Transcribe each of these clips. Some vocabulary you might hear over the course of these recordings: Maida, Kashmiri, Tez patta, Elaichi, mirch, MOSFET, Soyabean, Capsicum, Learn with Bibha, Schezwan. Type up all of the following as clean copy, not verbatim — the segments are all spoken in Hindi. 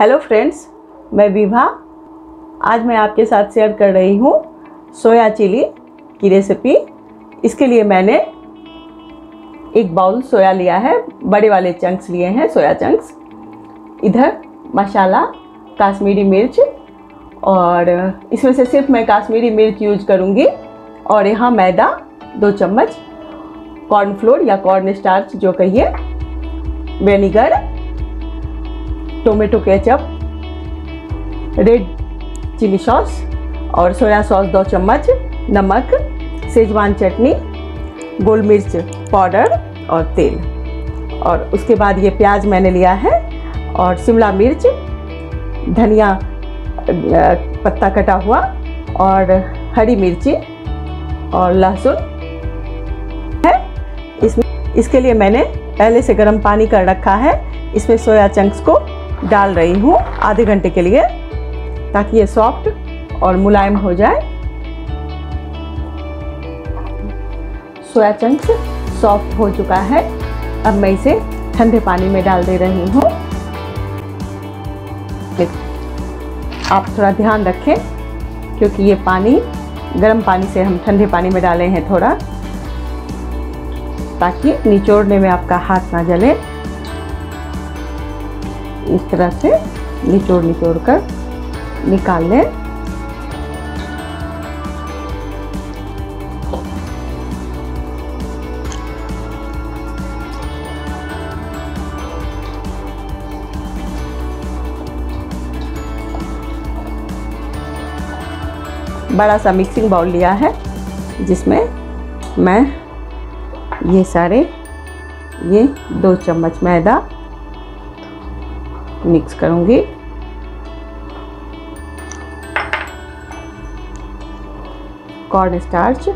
हेलो फ्रेंड्स, मैं बिभा। आज मैं आपके साथ शेयर कर रही हूँ सोया चिली की रेसिपी। इसके लिए मैंने एक बाउल सोया लिया है, बड़े वाले चंक्स लिए हैं, सोया चंक्स। इधर मसाला कश्मीरी मिर्च, और इसमें से सिर्फ मैं कश्मीरी मिर्च यूज करूँगी। और यहाँ मैदा 2 चम्मच, कॉर्नफ्लोर या कॉर्न स्टार्च जो कहिए, vinegar, tomato ketchup, red chilli sauce और सोया सॉस 2 चम्मच, नमक, शेजवान चटनी, गोल मिर्च पाउडर और तेल। और उसके बाद ये प्याज मैंने लिया है और शिमला मिर्च, धनिया पत्ता कटा हुआ और हरी मिर्ची और लहसुन है इसमें। इसके लिए मैंने पहले से गर्म पानी कर रखा है, इसमें सोया चंक्स को डाल रही हूँ आधे घंटे के लिए, ताकि ये सॉफ्ट और मुलायम हो जाए। सोया चंक्स सॉफ्ट हो चुका है, अब मैं इसे ठंडे पानी में डाल दे रही हूँ। आप थोड़ा ध्यान रखें, क्योंकि ये पानी गर्म पानी से हम ठंडे पानी में डाले हैं थोड़ा, ताकि निचोड़ने में आपका हाथ ना जले। इस तरह से निचोड़ कर निकाल लें। बड़ा सा मिक्सिंग बाउल लिया है, जिसमें मैं ये 2 चम्मच मैदा मिक्स करूंगी। कॉर्न स्टार्च,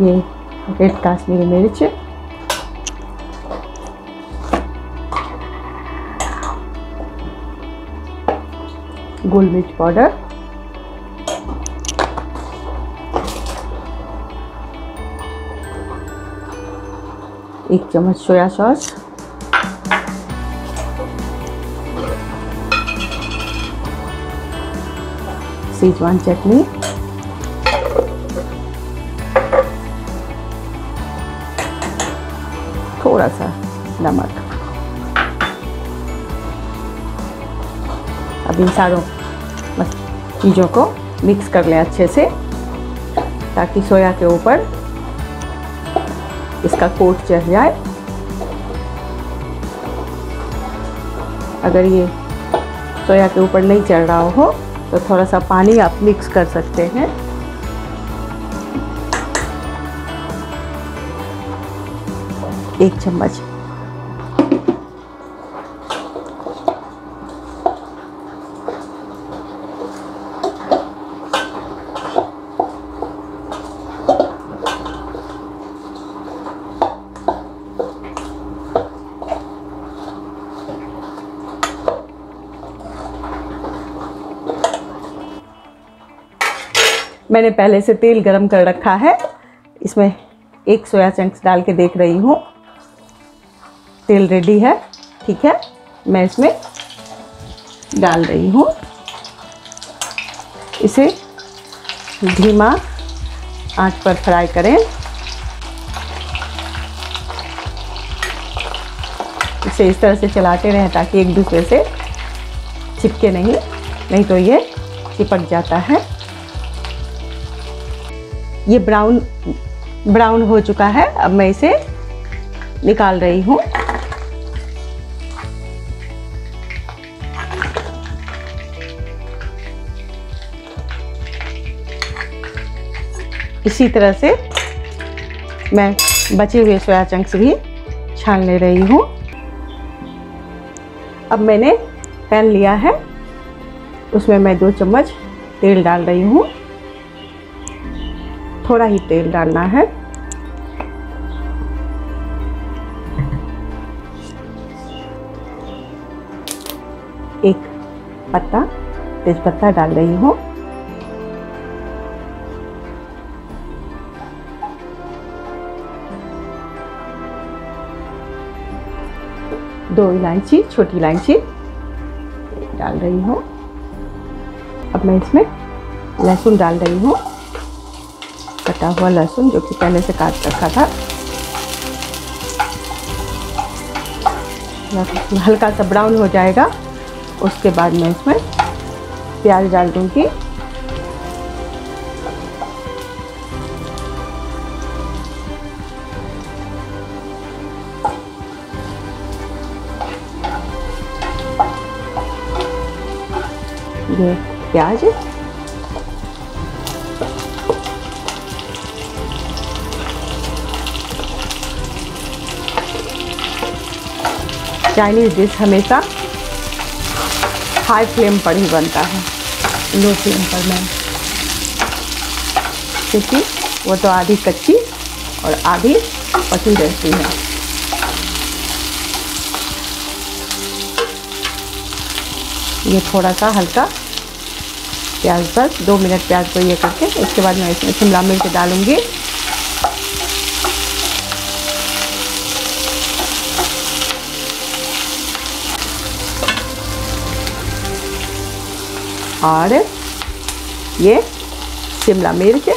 ये रेड कश्मीरी मिर्च, गोल मिर्च पाउडर, एक चम्मच सोया सॉस, शेजवान चटनी, थोड़ा सा नमक। अब इन सारों चीज़ों को मिक्स कर लें अच्छे से, ताकि सोया के ऊपर इसका कोट चढ़ जाए। अगर ये सोया के ऊपर नहीं चढ़ रहा हो तो थोड़ा सा पानी आप मिक्स कर सकते हैं। एक चम्मच मैंने पहले से तेल गरम कर रखा है, इसमें 1 सोया चंक्स डाल के देख रही हूँ। तेल रेडी है, ठीक है, मैं इसमें डाल रही हूँ। इसे धीमा आंच पर फ्राई करें। इसे इस तरह से चलाते रहें ताकि एक दूसरे से चिपके नहीं तो ये चिपक जाता है। ये ब्राउन हो चुका है, अब मैं इसे निकाल रही हूँ। इसी तरह से मैं बचे हुए सोया चंक्स भी छान ले रही हूँ। अब मैंने पैन लिया है, उसमें मैं 2 चम्मच तेल डाल रही हूँ। थोड़ा ही तेल डालना है। एक पत्ता तेज पत्ता डाल रही हूँ। दो इलायची, छोटी इलायची डाल रही हूँ। अब मैं इसमें लहसुन डाल रही हूँ, कटा हुआ लहसुन जो कि पहले से काट रखा था। हल्का सा ब्राउन हो जाएगा, उसके बाद मैं इसमें प्याज डाल दूँगी। ये प्याज चाइनीज डिश हमेशा हाई फ्लेम पर ही बनता है, लो फ्लेम पर नहीं, क्योंकि वो तो आधी कच्ची और आधी पकी रहती है। ये थोड़ा सा हल्का प्याज, बस 2 मिनट प्याज को ये करके उसके बाद मैं इसमें शिमला मिर्च डालूँगी। और ये शिमला मिर्च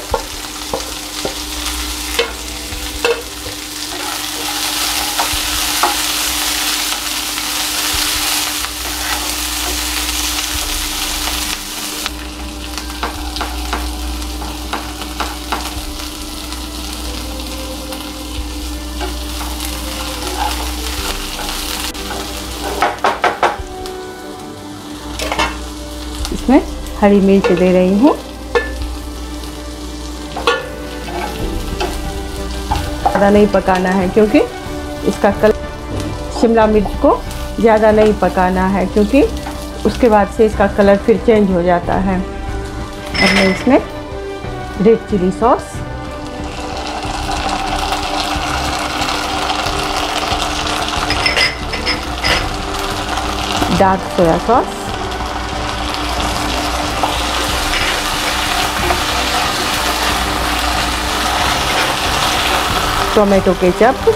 इसमें हरी मिर्च दे रही हूँ। ज़्यादा नहीं पकाना है क्योंकि इसका कलर, शिमला मिर्च को ज़्यादा नहीं पकाना है क्योंकि उसके बाद से इसका कलर फिर चेंज हो जाता है। अब मैं इसमें red chilli sauce, dark soya sauce, tomato ketchup, इसे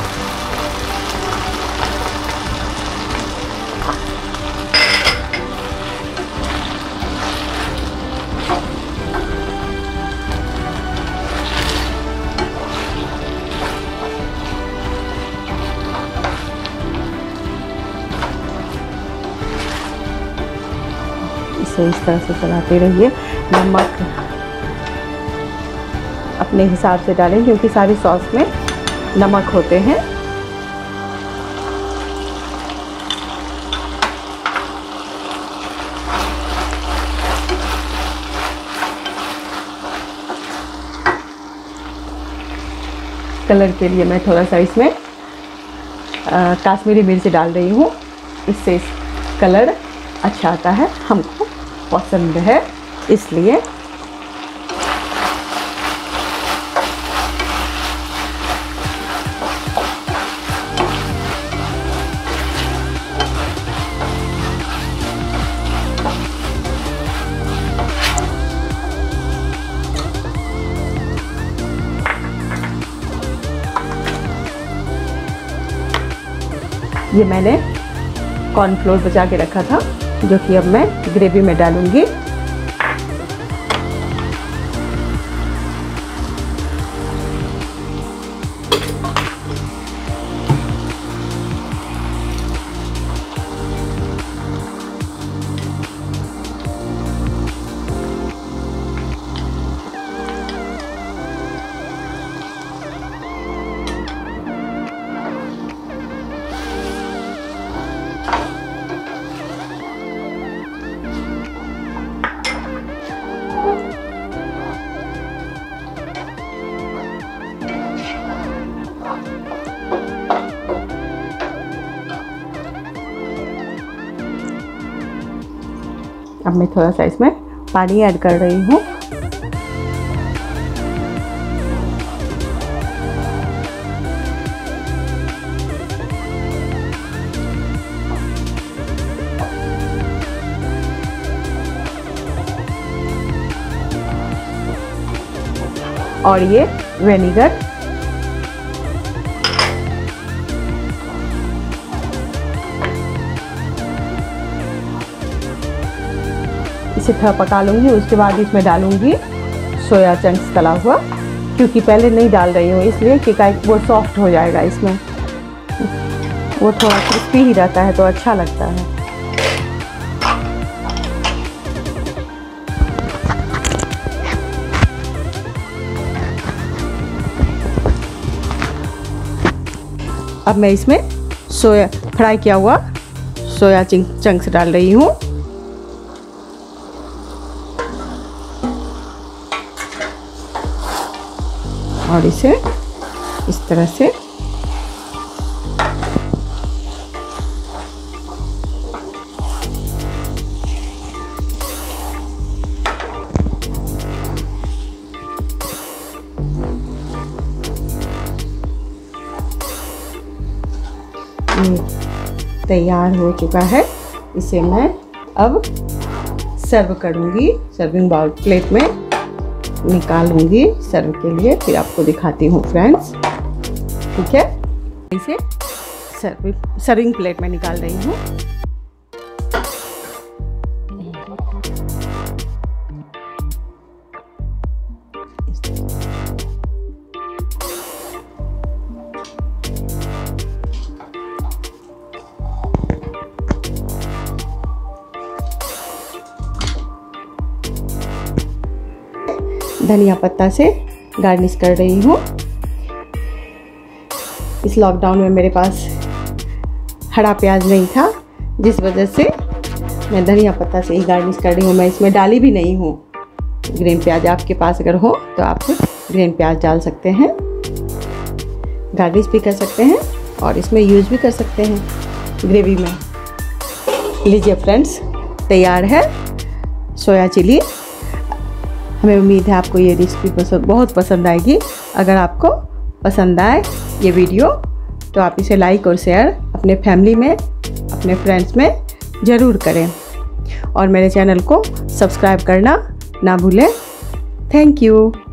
इस तरह से चलाते रहिए। नमक अपने हिसाब से डालें क्योंकि सारी सॉस में नमक होते हैं। कलर के लिए मैं थोड़ा सा इसमें कश्मीरी मिर्च डाल रही हूँ, इससे कलर अच्छा आता है, हमको पसंद है इसलिए। ये मैंने कॉर्नफ्लोर बचा के रखा था जो कि अब मैं ग्रेवी में डालूंगी। अब मैं थोड़ा सा इसमें पानी ऐड कर रही हूँ। और ये विनेगर, इसे थोड़ा पका लूँगी। उसके बाद इसमें डालूँगी सोया चंक्स तला हुआ, क्योंकि पहले नहीं डाल रही हूँ इसलिए कि वो सॉफ्ट हो जाएगा, इसमें वो थोड़ा क्रिस्पी ही रहता है तो अच्छा लगता है। अब मैं इसमें सोया फ्राई किया हुआ सोया चंक्स डाल रही हूँ। और इसे इस तरह से तैयार हो चुका है। इसे मैं अब सर्व करूंगी, सर्विंग बाउल प्लेट में निकालूंगी सर्व के लिए, फिर आपको दिखाती हूँ फ्रेंड्स। ठीक है, इसे सर्विंग प्लेट में निकाल रही हूँ। धनिया पत्ता से गार्निश कर रही हूँ। इस लॉकडाउन में मेरे पास हरा प्याज नहीं था, जिस वजह से मैं धनिया पत्ता से ही गार्निश कर रही हूँ। मैं इसमें डाली भी नहीं हूँ ग्रीन प्याज। आपके पास अगर हो तो आप ग्रीन प्याज डाल सकते हैं, गार्निश भी कर सकते हैं और इसमें यूज भी कर सकते हैं ग्रेवी में। लीजिए फ्रेंड्स, तैयार है सोया चिली। हमें उम्मीद है आपको ये रेसिपी बहुत पसंद आएगी। अगर आपको पसंद आए ये वीडियो तो आप इसे लाइक और शेयर अपने फैमिली में, अपने फ्रेंड्स में ज़रूर करें और मेरे चैनल को सब्सक्राइब करना ना भूलें। Thank you.